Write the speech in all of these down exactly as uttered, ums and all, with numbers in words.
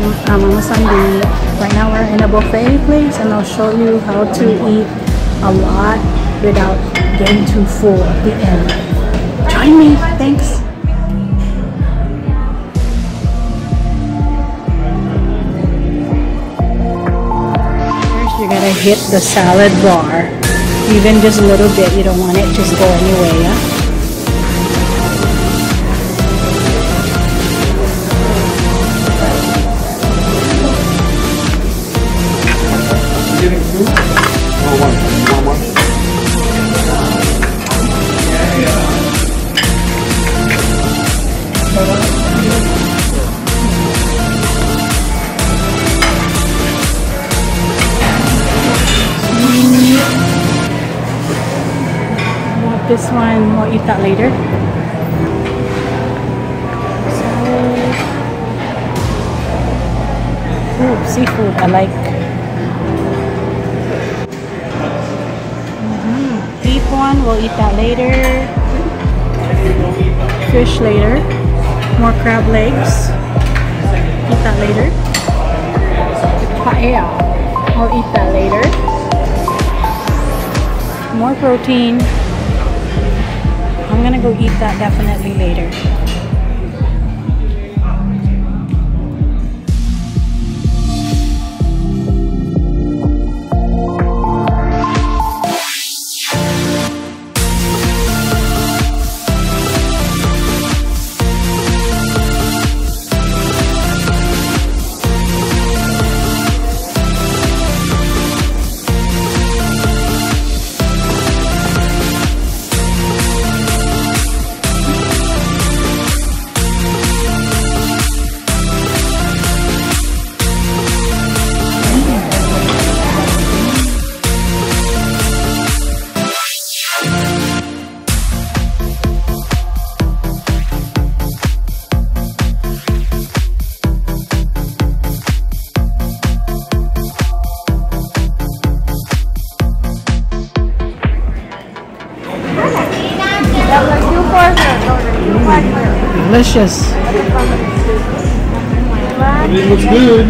morning, um, on a Sunday. Right now we're in a buffet place and I'll show you how to eat a lot without getting too full at the end. Join me, thanks. First you're gonna hit the salad bar, even just a little bit, you don't want it just go anywhere. Yeah? This one, we'll eat that later. So, ooh, seafood, I like. Mm-hmm. Beef one, we'll eat that later. Fish later. More crab legs. Eat that later. Paella, we'll eat that later. More protein. I'm gonna go eat that definitely later. Delicious. It looks good.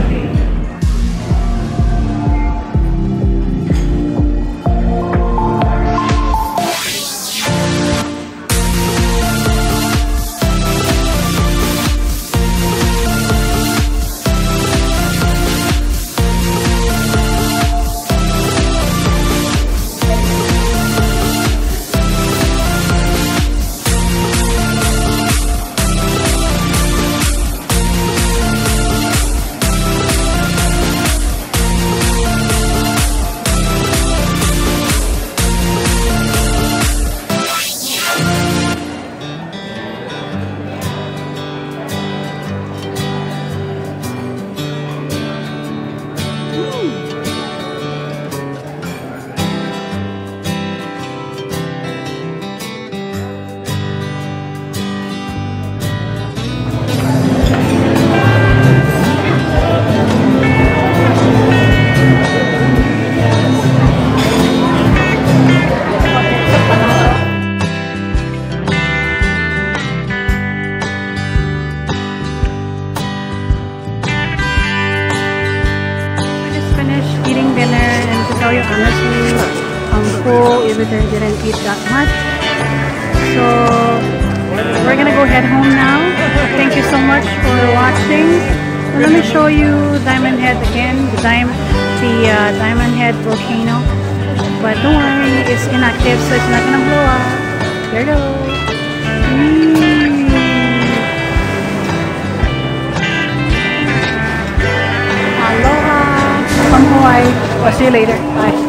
Honestly, I'm full, even though I didn't eat that much. So, we're gonna go head home now. Thank you so much for watching. So let me show you Diamond Head again, the, Dime, the uh, Diamond Head volcano. But don't worry, it's inactive, so it's not gonna blow up. There it goes. Mm. Aloha from Hawaii. I'll see you later. Bye.